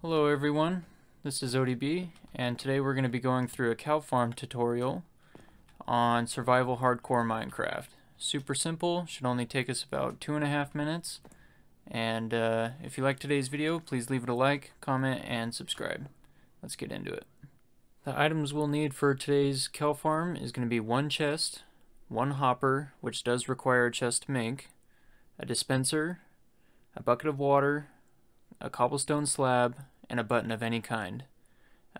Hello everyone, this is ODB, and today we're going to be going through a cow farm tutorial on survival hardcore Minecraft. Super simple, should only take us about 2.5 minutes, and if you like today's video, please leave it a like, comment, and subscribe. Let's get into it. The items we'll need for today's cow farm is going to be 1 chest, 1 hopper, which does require a chest to make, a dispenser, a bucket of water, a cobblestone slab, and a button of any kind.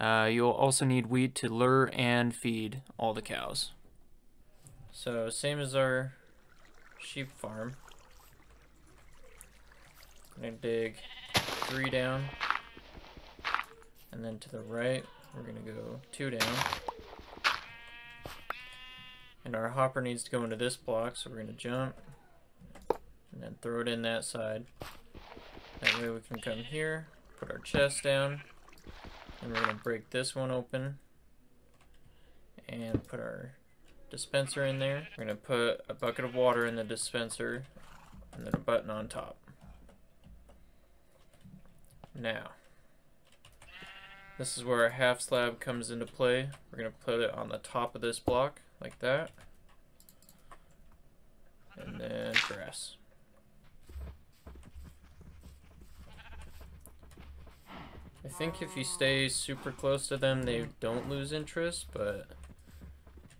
You'll also need wheat to lure and feed all the cows. So same as our sheep farm. I'm gonna dig 3 down, and then to the right we're gonna go 2 down. And our hopper needs to go into this block, so we're gonna jump and then throw it in that side. That way we can come here, put our chest down, and we're going to break this one open and put our dispenser in there. We're going to put a bucket of water in the dispenser and then a button on top. Now, this is where our half slab comes into play. We're going to put it on the top of this block, like that, and then grass. I think if you stay super close to them, they don't lose interest, but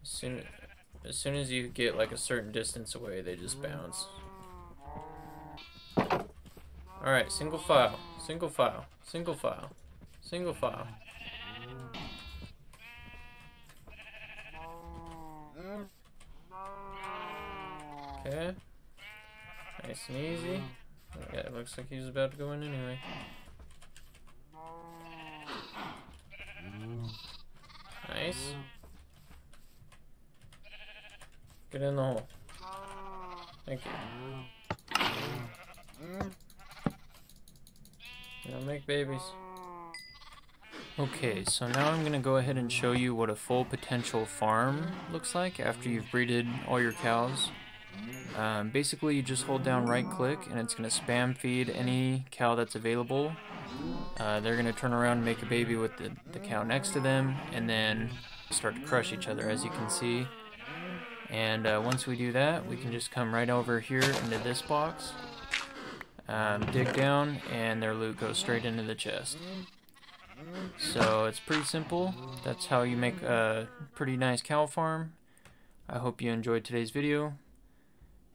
as soon as you get like a certain distance away, they just bounce. Alright, single file, single file, single file, single file. Okay. Nice and easy. Yeah, it looks like he was about to go in anyway. Nice. Get in the hole. Thank you. Now make babies. Okay, so now I'm going to go ahead and show you what a full potential farm looks like after you've breeded all your cows. Basically, you just hold down right click and it's going to spam feed any cow that's available. They're going to turn around and make a baby with the cow next to them, and then start to crush each other, as you can see. And once we do that, we can just come right over here into this box, dig down, and their loot goes straight into the chest. So it's pretty simple. That's how you make a pretty nice cow farm. I hope you enjoyed today's video,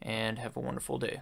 and have a wonderful day.